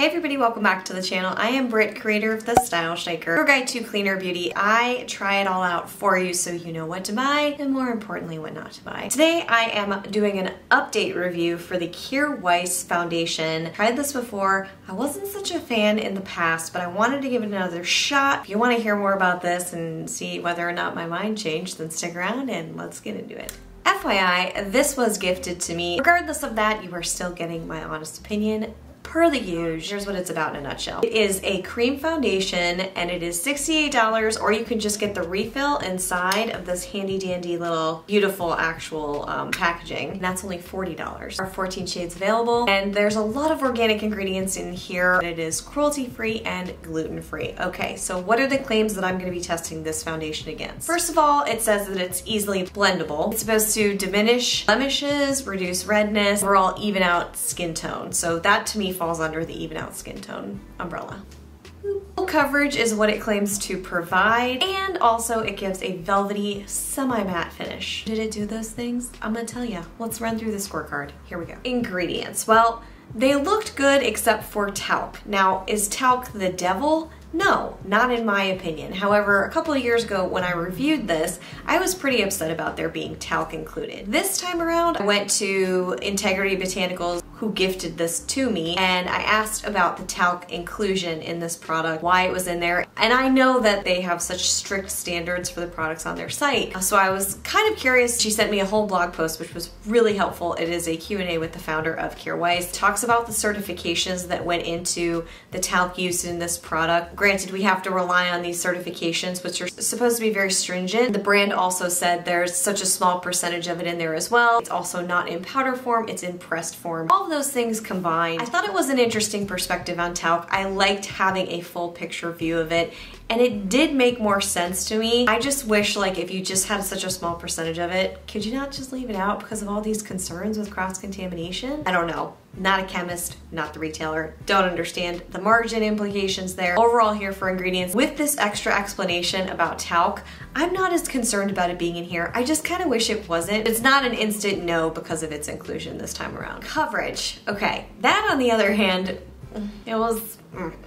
Hey everybody, welcome back to the channel. I am Britt, creator of The Style Shaker, your guide to cleaner beauty. I try it all out for you so you know what to buy and more importantly what not to buy. Today I am doing an update review for the Kjaer Weis foundation. I tried this before. I wasn't such a fan in the past, but I wanted to give it another shot. If you want to hear more about this and see whether or not my mind changed, then stick around and let's get into it. FYI, this was gifted to me. Regardless of that, you are still getting my honest opinion. Per the huge, here's what it's about in a nutshell. It is a cream foundation and it is $68, or you can just get the refill inside of this handy dandy little beautiful actual packaging. And that's only $40. There are 14 shades available and there's a lot of organic ingredients in here. It is cruelty-free and gluten-free. Okay, so what are the claims that I'm gonna be testing this foundation against? First of all, it says that it's easily blendable. It's supposed to diminish blemishes, reduce redness, overall even out skin tone. So that to me falls under the even out skin tone umbrella. Full coverage is what it claims to provide, and also it gives a velvety semi-matte finish. Did it do those things? I'm gonna tell you. Let's run through the scorecard. Here we go. Ingredients. Well, they looked good except for talc. Now, is talc the devil? No, not in my opinion. However, a couple of years ago when I reviewed this, I was pretty upset about there being talc included. This time around, I went to Integrity Botanicals, who gifted this to me, and I asked about the talc inclusion in this product, why it was in there, and I know that they have such strict standards for the products on their site, so I was kind of curious. She sent me a whole blog post, which was really helpful. It is a Q&A with the founder of Kjaer Weis. Talks about the certifications that went into the talc use in this product. Granted, we have to rely on these certifications, which are supposed to be very stringent. The brand also said there's such a small percentage of it in there as well. It's also not in powder form, it's in pressed form. All those things combined, I thought it was an interesting perspective on talc. I liked having a full picture view of it, and it did make more sense to me. I just wish, like, if you just had such a small percentage of it, could you not just leave it out because of all these concerns with cross-contamination? I don't know. Not a chemist, not the retailer. Don't understand the margin implications there. Overall here for ingredients, with this extra explanation about talc, I'm not as concerned about it being in here. I just kind of wish it wasn't. It's not an instant no because of its inclusion this time around. Coverage, okay. That on the other hand, it was,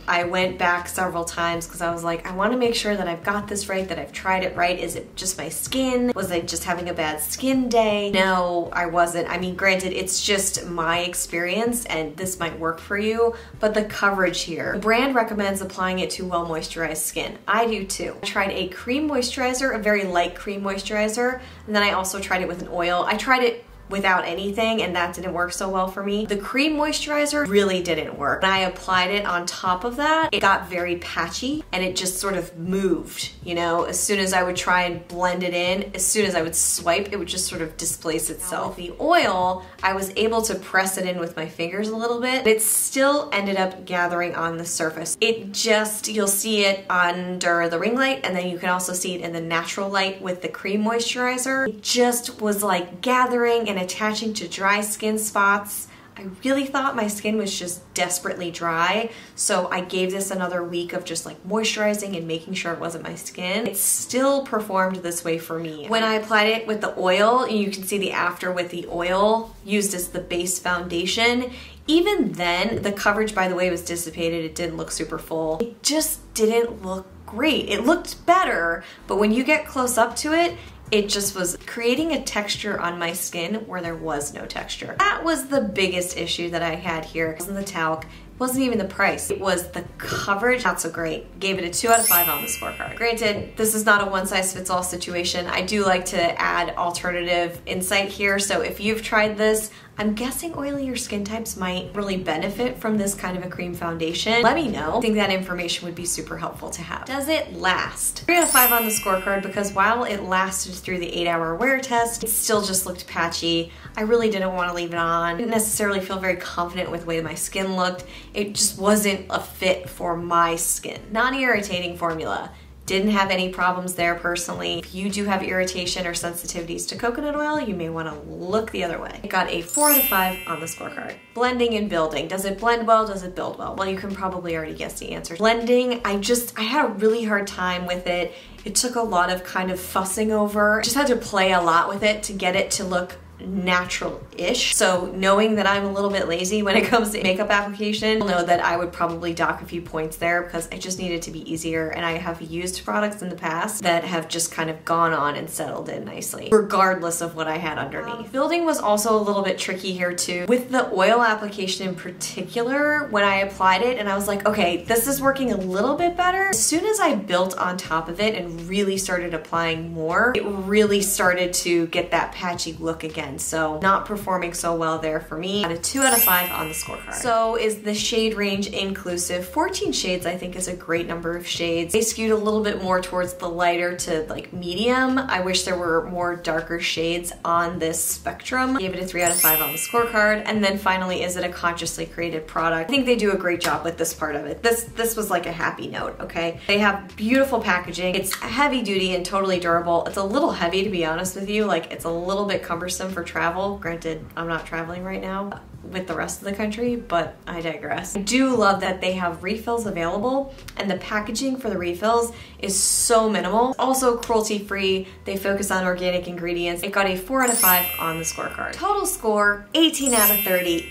I went back several times because I was like, I want to make sure that I've got this right, that I've tried it right. Is it just my skin? Was I just having a bad skin day? No, I wasn't. I mean, granted, it's just my experience and this might work for you, but the coverage here. The brand recommends applying it to well moisturized skin. I do too. I tried a cream moisturizer, a very light cream moisturizer, and then I also tried it with an oil. I tried it without anything, and that didn't work so well for me. The cream moisturizer really didn't work. When I applied it on top of that, it got very patchy and it just sort of moved, you know? As soon as I would try and blend it in, as soon as I would swipe, it would just sort of displace itself. With the oil, I was able to press it in with my fingers a little bit, but it still ended up gathering on the surface. It just, you'll see it under the ring light, and then you can also see it in the natural light with the cream moisturizer. It just was like gathering and attaching to dry skin spots. I really thought my skin was just desperately dry, so I gave this another week of just like moisturizing and making sure it wasn't my skin. It still performed this way for me. When I applied it with the oil, you can see the after with the oil used as the base foundation. Even then, the coverage, by the way, was dissipated. It didn't look super full. It just didn't look great. It looked better, but when you get close up to it, it just was creating a texture on my skin where there was no texture. That was the biggest issue that I had here. It wasn't the talc, it wasn't even the price. It was the coverage, not so great. Gave it a 2 out of 5 on the scorecard. Granted, this is not a one-size-fits-all situation. I do like to add alternative insight here, so if you've tried this, I'm guessing oilier skin types might really benefit from this kind of a cream foundation. Let me know. I think that information would be super helpful to have. Does it last? 3 out of 5 on the scorecard because while it lasted through the 8-hour wear test, it still just looked patchy. I really didn't want to leave it on. I didn't necessarily feel very confident with the way my skin looked. It just wasn't a fit for my skin. Non-irritating formula. Didn't have any problems there personally. If you do have irritation or sensitivities to coconut oil, you may want to look the other way. It got a 4 out of 5 on the scorecard. Blending and building. Does it blend well? Does it build well? Well, you can probably already guess the answer. Blending, I had a really hard time with it. It took a lot of kind of fussing over. Just had to play a lot with it to get it to look natural-ish. So knowing that I'm a little bit lazy when it comes to makeup application, I'll know that I would probably dock a few points there because I just need it to be easier, and I have used products in the past that have just kind of gone on and settled in nicely, regardless of what I had underneath. Building was also a little bit tricky here too. With the oil application in particular, when I applied it and I was like, okay, this is working a little bit better. As soon as I built on top of it and really started applying more, it really started to get that patchy look again. So not performing so well there for me. At a 2 out of 5 on the scorecard. So is the shade range inclusive? 14 shades I think is a great number of shades. They skewed a little bit more towards the lighter to like medium. I wish there were more darker shades on this spectrum. Gave it a 3 out of 5 on the scorecard. And then finally, is it a consciously created product? I think they do a great job with this part of it. This was like a happy note, okay? They have beautiful packaging. It's heavy duty and totally durable. It's a little heavy, to be honest with you. Like, it's a little bit cumbersome for travel. Granted, I'm not traveling right now with the rest of the country, but I digress. I do love that they have refills available, and the packaging for the refills is so minimal. Also cruelty-free, they focus on organic ingredients. It got a 4 out of 5 on the scorecard. Total score, 18 out of 30.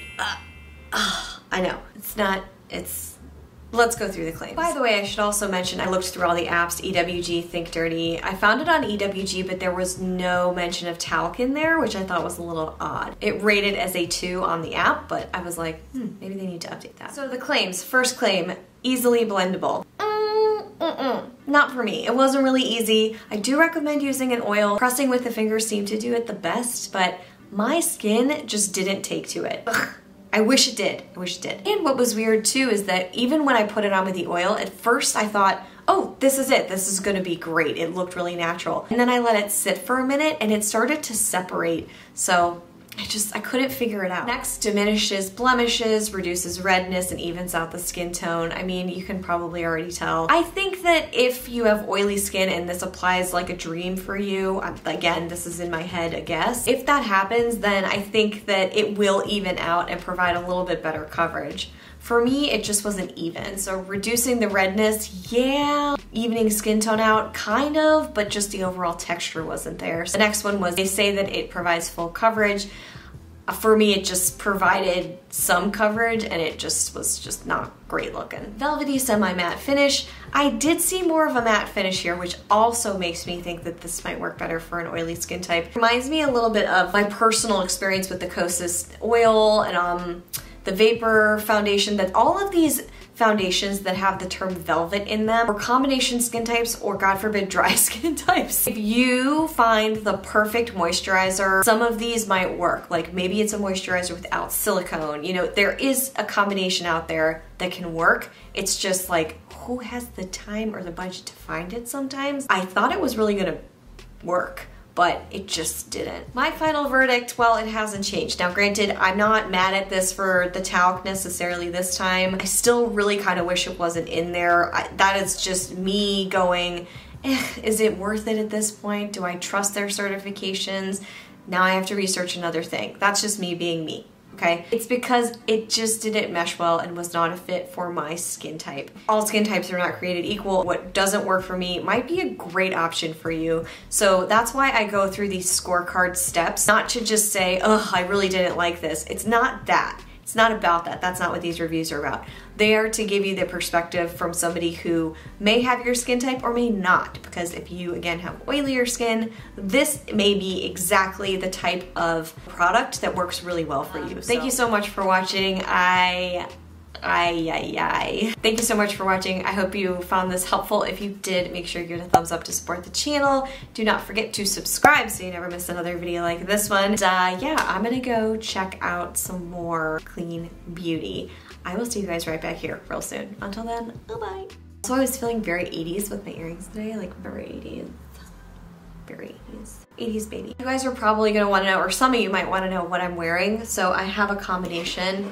I know, it's not, let's go through the claims. By the way, I should also mention, I looked through all the apps, EWG, Think Dirty. I found it on EWG, but there was no mention of talc in there, which I thought was a little odd. It rated as a 2 on the app, but I was like, maybe they need to update that. So the claims, first claim, easily blendable. Not for me. It wasn't really easy. I do recommend using an oil. Pressing with the fingers seemed to do it the best, but my skin just didn't take to it. Ugh. I wish it did, I wish it did. And what was weird too is that even when I put it on with the oil, at first I thought, oh, this is it, this is gonna be great. It looked really natural. And then I let it sit for a minute and it started to separate. So I couldn't figure it out. Next, diminishes blemishes, reduces redness, and evens out the skin tone. I mean, you can probably already tell. I think that if you have oily skin and this applies like a dream for you, again, this is in my head, I guess. If that happens, then I think that it will even out and provide a little bit better coverage. For me, it just wasn't even. So reducing the redness, yeah. Evening skin tone out, kind of, but just the overall texture wasn't there. So the next one was, they say that it provides full coverage. For me, it just provided some coverage and it just was just not great looking. Velvety semi-matte finish. I did see more of a matte finish here, which also makes me think that this might work better for an oily skin type. Reminds me a little bit of my personal experience with the Kosas oil and the Vapor Foundation, that all of these foundations that have the term velvet in them or combination skin types or, God forbid, dry skin types. If you find the perfect moisturizer, some of these might work. Like, maybe it's a moisturizer without silicone. You know, there is a combination out there that can work. It's just like, who has the time or the budget to find it sometimes? I thought it was really gonna work, but it just didn't. My final verdict, well, it hasn't changed. Now granted, I'm not mad at this for the talc necessarily this time. I still really kind of wish it wasn't in there. That is just me going, is it worth it at this point? Do I trust their certifications? Now I have to research another thing. That's just me being me. Okay? It's because it just didn't mesh well and was not a fit for my skin type. All skin types are not created equal. What doesn't work for me might be a great option for you. So that's why I go through these scorecard steps, not to just say, oh, I really didn't like this. It's not that. It's not about that. That's not what these reviews are about. They are to give you the perspective from somebody who may have your skin type or may not, because if you, again, have oilier skin, this may be exactly the type of product that works really well for you. Thank you so much for watching. Thank you so much for watching. I hope you found this helpful. If you did, make sure you give it a thumbs up to support the channel. Do not forget to subscribe so you never miss another video like this one. And yeah, I'm gonna go check out some more clean beauty. I will see you guys right back here real soon. Until then, bye-bye. So I was feeling very 80s with my earrings today, like very 80s. Very 80s baby. You guys are probably gonna wanna know, or some of you might wanna know what I'm wearing. So I have a combination,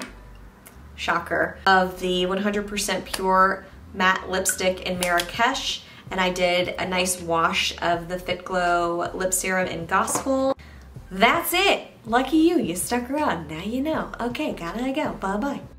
shocker, of the 100% Pure matte lipstick in Marrakesh, and I did a nice wash of the Fitglow lip serum in Gospel. That's it. Lucky you stuck around. Now you know. Okay, gotta go. Bye bye.